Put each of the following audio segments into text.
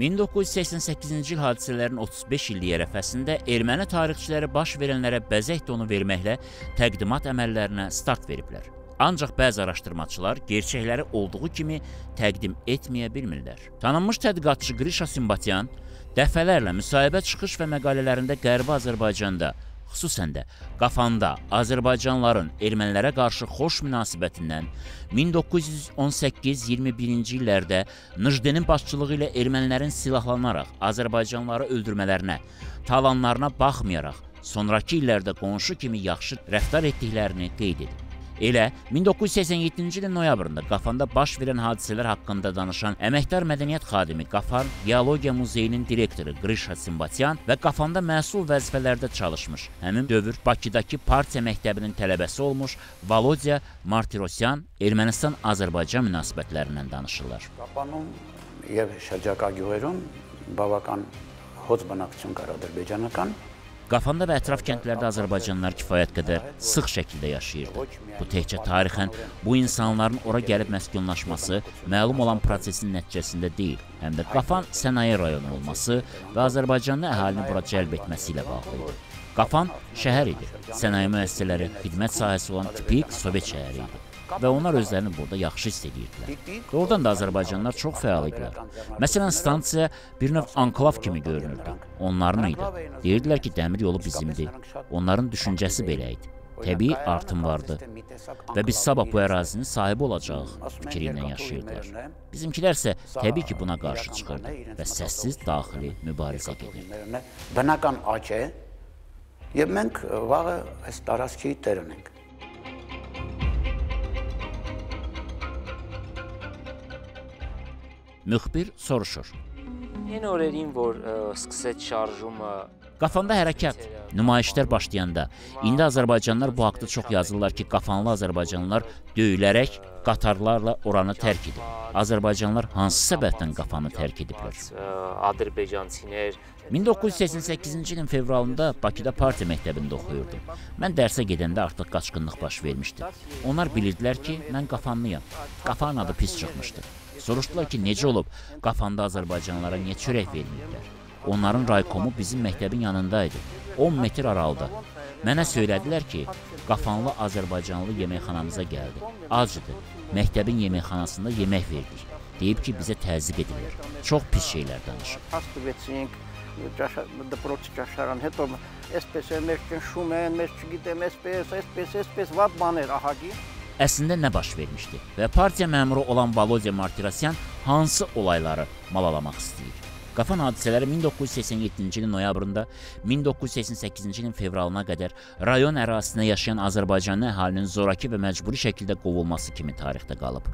1988-ci il hadisələrin 35 illik ərəfəsində erməni tarixçiləri baş verənlərə bəzək donu verməklə təqdimat əməllərinə start veriblər. Ancaq bəzi araşdırmaçılar gerçəkləri olduğu kimi təqdim etməyə bilmirlər. Tanınmış tədqiqatçı Qrisha Simbatyan dəfələrlə müsahibə çıxış və məqalələrində Qərbi Azərbaycanda, xüsusən də Qafanda Azərbaycanlıların ermənilərə qarşı xoş münasibətindən 1918-21-ci illərdə Nıjdenin başçılığı ilə ermənilərin silahlanaraq Azərbaycanlıları öldürmələrinə, talanlarına baxmayaraq sonraki illərdə qonşu kimi yaxşı rəftar etdiklərini qeyd edib. Elə 1987-ci ilin noyabrında Qafanda baş verən hadisələr haqqında danışan əməkdar mədəniyyət xadimi Qafan Geologiya Muzeyinin direktoru Qrisha Simbatyan və Qafanda məsul vəzifələrdə çalışmış, həmin dövr Bakıdakı partiya məktəbinin tələbəsi olmuş Volodya Martirosyan Ermənistan-Azərbaycan münasibətlərindən danışırlar. Qafanın ev şəcaqagüerun babakan hozbanaqçın qaradərbəcanakan Qafanda və ətraf kəndlərdə Azərbaycanlılar kifayət qədər sıx şəkildə yaşayırdı. Bu təkcə tarixən bu insanların ora gəlib məskunlaşması məlum olan prosesin nəticəsində deyil, həm də Qafan sənaye rayonu olması və Azərbaycanlı əhalini bura cəlb etməsi ilə bağlı idi. Qafan şəhər idi, sənaye müəssisələri xidmət sahəsi olan tipik Sovet şəhəri idi. Və onlar özlərini burada yaxşı hiss edirdilər. Doğrudan da Azərbaycanlılar çox fəal idilər. Məsələn, stansiya bir növ anklav kimi görünürdü. Onların idi. Deyirdilər ki, dəmir yolu bizimdir. Onların düşüncəsi belə idi. Təbii artım vardı və biz sabah bu ərazinin sahibi olacağıq fikri ilə yaşayırdılar. Bizimkilər isə təbii ki, buna qarşı çıxırdı və səssiz daxili mübarizə gedirdi. Bənakan açı, yəmənk vağı əstaraski tərənək. Müxbir soruşur. Qafanda hərəkət, nümayişlər başlayanda, indi Azərbaycanlılar bu haqda çox yazırlar ki, qafanlı Azərbaycanlılar döyülərək qatarlarla oranı tərk edib. Azərbaycanlılar hansı səbəbdən qafanı tərk ediblər? 1988-ci ilin fevralında Bakıda partiya məktəbində oxuyurdum. Mən dərsə gedəndə artıq qaçqınlıq baş vermişdi. Onlar bilirdilər ki, mən qafanlıyam. Qafanın adı pis çıxmışdı. Soruşdular ki, necə olub, Qafanda Azərbaycanlara niyə çörək vermirlər? Onların raykomu bizim məktəbin yanındaydı, 10 metr aralıda. Mənə söylədilər ki, Qafanlı Azərbaycanlı yeməkxanamıza gəldi. Acıdı, məktəbin yeməkxanasında yemək verdik. Deyib ki, bizə təzyiq edilir. Çox pis şeylər danışır. Əslində nə baş vermişdi və partiya məmuru olan Volodya Martirosyan hansı olayları malalamaq istəyir? Qafan hadisələri 1987-ci ilin noyabrında 1988-ci ilin fevralına qədər rayon ərazisində yaşayan Azərbaycanlı əhalinin zoraki və məcburi şəkildə qovulması kimi tarixdə qalıb.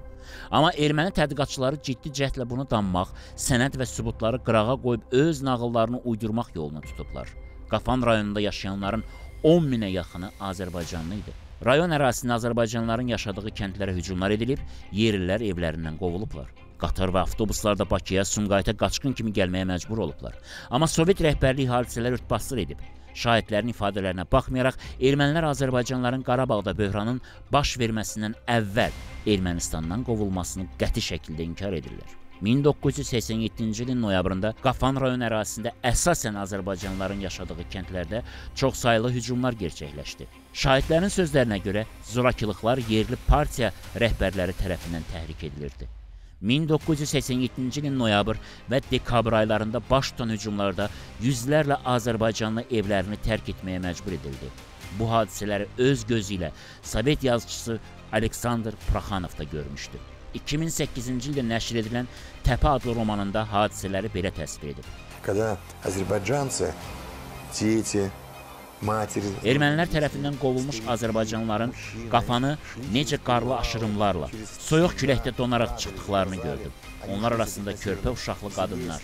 Amma erməni tədqiqatçıları ciddi cəhdlə bunu danmaq, sənəd və sübutları qırağa qoyub öz nağıllarını uydurmaq yolunu tutublar. Qafan rayonunda yaşayanların 10 minə yaxını Azərbaycanlı idi. Rayon ərazisində Azərbaycanlıların yaşadığı kəndlərə hücumlar edilib, yerlilər evlərindən qovulublar. Qatar və avtobuslarda Bakıya, Sumqayıta qaçqın kimi gəlməyə məcbur olublar. Amma Sovet rəhbərliyi hadisələr örtbasdır edib. Şahidlərin ifadələrinə baxmayaraq, ermənilər Azərbaycanlıların Qarabağda böhranın baş verməsindən əvvəl Ermənistandan qovulmasını qəti şəkildə inkar edirlər. 1987-ci ilin noyabrında Qafan rayon ərazisində əsasən Azərbaycanlıların yaşadığı kəndlərdə çoxsaylı hücumlar gerçəkləşdi. Şahidlərin sözlərinə görə zorakılıqlar yerli partiya rəhbərləri tərəfindən təhrik edilirdi. 1987-ci ilin noyabr və dekabr aylarında baş tutan hücumlarda yüzlərlə Azərbaycanlı evlərini tərk etməyə məcbur edildi. Bu hadisələri öz gözü ilə Sovet yazıçısı Aleksandr Prakhanov da görmüşdü. 2008-ci ildə nəşr edilən Təpə adlı romanında hadisələri belə təsvir edib. Ermənilər tərəfindən qovulmuş Azərbaycanlıların qafanı necə qarlı aşırımlarla, soyuq küləkdə donaraq çıxdıqlarını gördüm. Onlar arasında körpə uşaqlı qadınlar,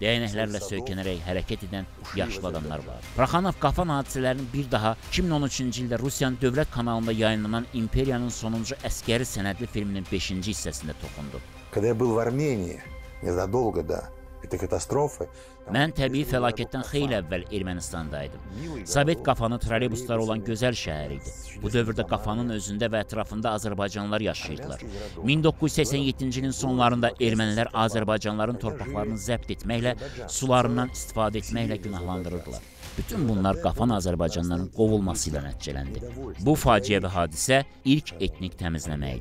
dəyənəklərlə söykənərək hərəkət edən yaşlı adamlar var. Prakhanov Qafan hadisələrini bir daha 2013-cü ildə Rusiyanın Dövlət kanalında yayınlanan İmperiyanın sonuncu əskəri sənədli filminin 5-ci hissəsində toxundu. Mən təbii fəlakətdən xeyli əvvəl Ermənistandaydım. Sovet Qafanı trolleybusları olan gözəl şəhər idi. Bu dövrdə Qafanın özündə və ətrafında azərbaycanlılar yaşayırdılar. 1987-ci ilin sonlarında ermənilər azərbaycanların torpaqlarını zəbt etməklə, sularından istifadə etməklə günahlandırırdılar. Bütün bunlar Qafan azərbaycanlıların qovulması ilə nəticələndi. Bu faciəvi hadisə ilk etnik təmizləmə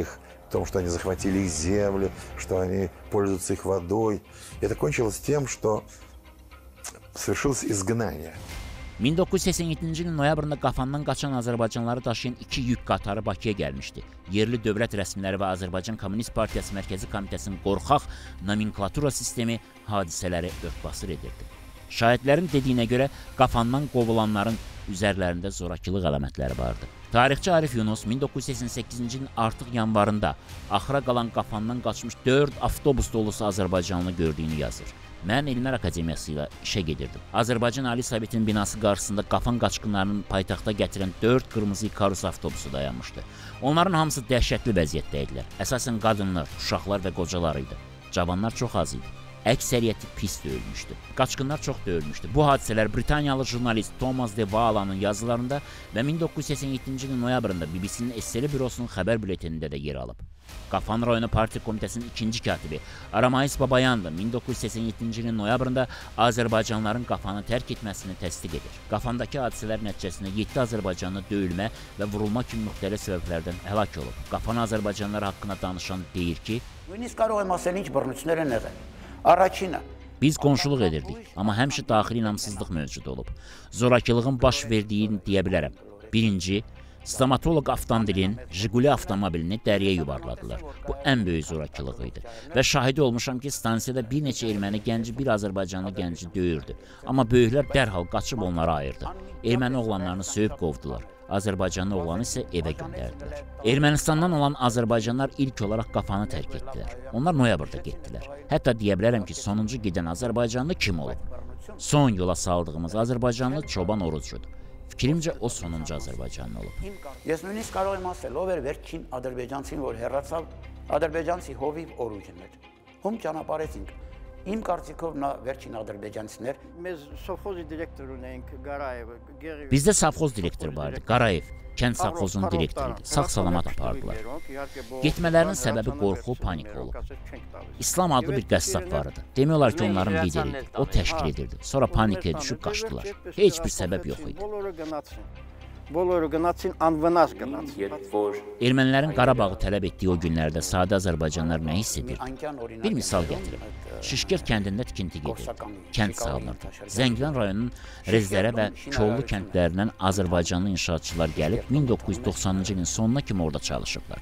idi. Потому что они захватили их землю, что они пользуются их водой. Это кончилось тем, что совершилось изгнание. 1987-ci ilin noyabrında Qafandan qaçan azərbaycanlıları daşıyan 2 yük qatarı Bakıya gəlmişdi. Yerli dövlət rəsmiləri və Azərbaycan Komünist Partiyası Mərkəzi Komitəsinin qorxaq nomenklatura sistemi hadisələri örtbasır edirdi. Şahidlərin dediyinə görə Qafandan qovulanların üzərlərində zorakılıq əlamətləri vardı. Tarixçi Arif Yunus 1988-ci ilin artıq yanvarında axıra qalan Qafandan qaçmış 4 avtobus dolusu azərbaycanlı gördüyünü yazır. Mən Elmlər Akademiyası ilə işə gedirdim. Azərbaycan Ali Sovetinin binası qarşısında Qafan qaçqınlarının paytaxta gətirən 4 qırmızı Ikarus avtobusu dayanmışdı. Onların hamısı dəhşətli vəziyyətdə idilər. Əsasən qadınlar, uşaqlar və qocalar idi. Cavanlar çox az idi. Əksəriyyəti pis döyülmüşdü. Qaçqınlar çox döyülmüşdü. Bu hadisələr Britaniyalı jurnalist Thomas de Vaalanın yazılarında və 1987-ci ilin noyabrında BBC-nin SSR bürosunun xəbər bülletenində də yer alıb. Qafan rayonu Partiya Komitəsinin ikinci katibi Aramayis Babayan da 1987-ci ilin noyabrında azərbaycanlıların Qafanı tərk etməsini təsdiq edir. Qafandakı hadisələr nəticəsində 7 azərbaycanlı döyülmə və vurulma kimi müxtəlif səbəblərdən həlak olub. Qafan azərbaycanlılar haqqında danışan deyir ki, biz qonşuluq edirdik, amma həmişə daxili inamsızlıq mövcud olub. Zorakılığın baş verdiyini deyə bilərəm. Birinci, stomatolog avtomobili, Jiguli avtomobilini dəriyə yuvarladılar. Bu ən böyük zorakılıq idi. Və şahidi olmuşam ki, stansiyada bir neçə erməni gənci, bir azərbaycanlı gənci döyürdü. Amma böyüklər dərhal qaçıb onları ayırdı. Erməni oğlanlarını söyüb qovdular. Azərbaycanlı oğlanı isə evə göndərdilər. Ermənistandan olan azərbaycanlar ilk olaraq Qafanı tərk etdilər. Onlar noyabrda getdilər. Hətta deyə bilərəm ki, sonuncu gedən azərbaycanlı kim olub? Son yola saldığımız azərbaycanlı Çoban Orucudur. Fikrimcə o sonuncu azərbaycanlı olub. Bizdə safxoz direktoru vardı, Qarayev, kənd safxozun direktoruydu, sağ-salamat apardılar. Getmələrinin səbəbi qorxu, panik olub. İslam adlı bir qəssab vardı, demək olar ki, onların lideri idi, o təşkil edirdi, sonra panikə düşüb qaçdılar, heç bir səbəb yox idi. Ermənilərin Qarabağı tələb etdiyi o günlərdə sadə azərbaycanlar nə hiss edirdi? Bir misal gətirib. Şişkir kəndində tikinti gedirdi. Kənd salınırdı. Zəngilan rayonunun Rezdərə və Kollu kəndlərindən azərbaycanlı inşaatçılar gəlib 1990-cı ilin sonuna kimi orada çalışıblar.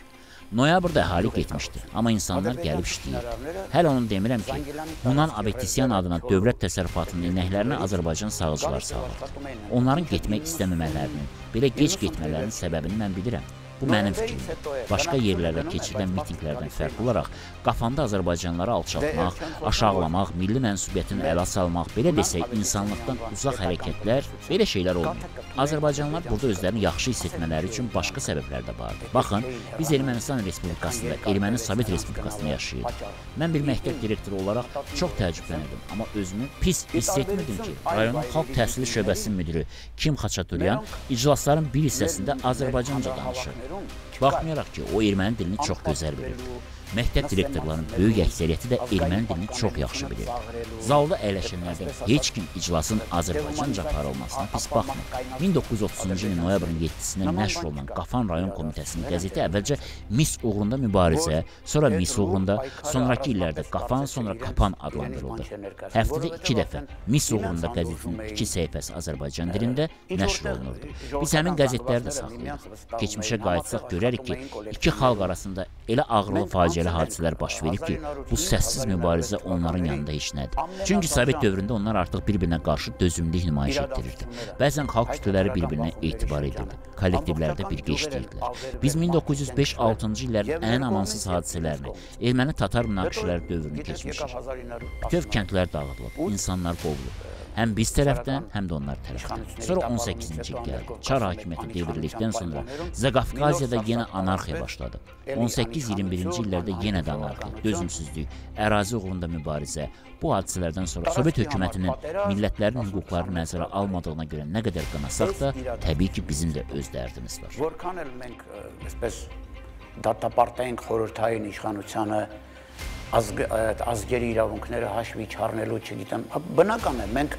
Noyabrda əhali getmişdi, amma insanlar gəlib işləyirdi. Hələ onu demirəm ki, Hunan Abetisyan adına dövlət təsərrüfatının inəklərinə Azərbaycan sağcılar sağlardı. Onların getmək istəməmələrinin, belə gec getmələrinin səbəbini mən bilirəm. Bu mənim fikrimdir. Başqa yerlərdə keçirilən mitinglərdən fərqli olaraq Qafanda azərbaycanları alçaltmaq, aşağılamaq, milli mənsubiyyətin ələ salmaq, belə desək, insanlıqdan uzaq hərəkətlər, belə şeylər olmuyor. Azərbaycanlar burada özlərini yaxşı hiss etmələri üçün başqa səbəblər də vardır. Baxın, biz Ermənistan Respublikasında, Erməni Sovet Respublikasında yaşayırıq. Mən bir məktəb direktoru olaraq çox təəccüblənirdim, amma özümü pis hiss etmirdim ki, rayonun xalq təhsili şöbəsinin müdiri Kim Xaçaturyan iclasların bir hissəsində azərbaycanca danışır. Baxmayaraq ki, o erməni dilini çox gözəl bilirdi. Məktəb direktorlarının böyük əksəriyyəti də erməni dilini çox yaxşı bilirdi. Zalda əyləşənlərdən heç kim iclasın Azərbaycanca aparılmasına pis baxmır. 1930-cu ilin noyabrın 7-sində nəşr olunan Qafan rayon komitəsinin qəzeti əvvəlcə mis uğrunda mübarizə, sonra mis uğrunda, sonraki illərdə Qafan, sonra Qapan adlandırıldı. Həftədə 2 dəfə mis uğrunda qəzetinin 2 səhifəsi Azərbaycan dilində nəşr olunurdu. Biz həmin qəzetləri də saxlayırıq. Keçmişə qayıtsaq görərik ki, 2 xalq arasında elə ağırlı faciə hadisələr baş verib ki, bu səssiz mübarizə onların yanında heç nədir. Çünki Sovet dövründə onlar artıq bir-birinə qarşı dözümlülük nümayiş etdirirdi. Bəzən xalq kütlələri bir-birinə etibar edirdi. Kollektivlərdə birgə işləyirdilər. Biz 1905-6-cı illərin ən amansız hadisələrini, erməni-tatar münaqişələri dövrünü keçmişik. Bütöv kəndlər dağıdılıb, insanlar qovulub. Hem biz tərəfdən, həm də onlar tərəfdən. Sonra 18-ci il gəldi. Çar hakimiyyəti devrildikdən sonra Zaqafqaziyada yenə anarxiya başladı. 18-21-ci illərdə yenə də anarxiya, dözümsüzlük, ərazi uğrunda mübarizə. Bu hadisələrdən sonra Sovet hökumətinin millətlərin hüquqlarını nəzərə almadığına görə nə qədər qınasaq da, təbii ki, bizim də öz dərdimiz var. Որքան էլ մենք այսպես դատապարտային խորհրդային իշխանությանը ազգերի իրավունքները հաշվի չառնելու, չգիտեմ, բնական է, մենք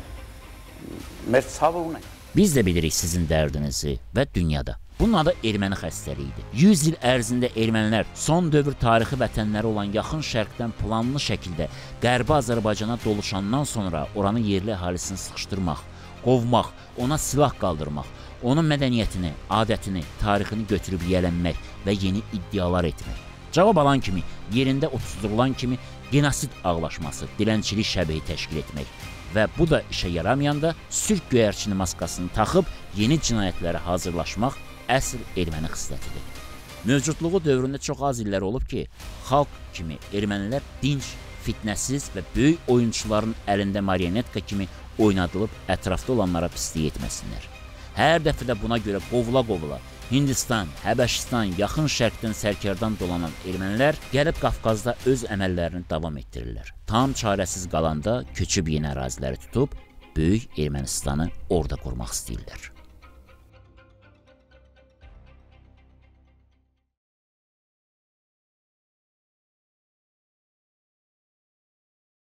մեր ցավը ունենք. Biz de bilirik sizin dərdinizi və dünyada. Bunun adı erməni xəstəliyi idi. 100 il ərzində ermənilər son dövr tarixi vətənləri olan yaxın şərqdən planlı şəkildə Qərbi Azərbaycana doluşandan sonra oranın yerli əhalisini sıxışdırmaq, qovmaq, ona silah qaldırmaq, onun mədəniyyətini, adətini, tarixini götürüb yələnmək və yeni iddialar etmək. Cavab alan kimi, yerində otuzdurulan kimi genosid ağlaşması, dilənçilik şəbehi təşkil etmək. Və bu da işə yaramayanda sülh göyərçini maskasını taxıb yeni cinayətlərə hazırlaşmaq əsl erməni xisletidir. Mövcudluğu dövründə çox az illər olub ki, xalq kimi ermənilər dinç, fitnəsiz və böyük oyunçuların əlində marionetka kimi oynadılıb ətrafda olanlara pislik etməsinlər. Hər dəfə də buna görə qovula-qovula Hindistan, Həbəşistan, yaxın şərqdən sərkərdan dolanan ermənilər gəlib Qafqazda öz əməllərini davam etdirirlər. Tam çarəsiz qalanda köçüb yeni əraziləri tutub, böyük Ermənistanı orada qurmaq istəyirlər.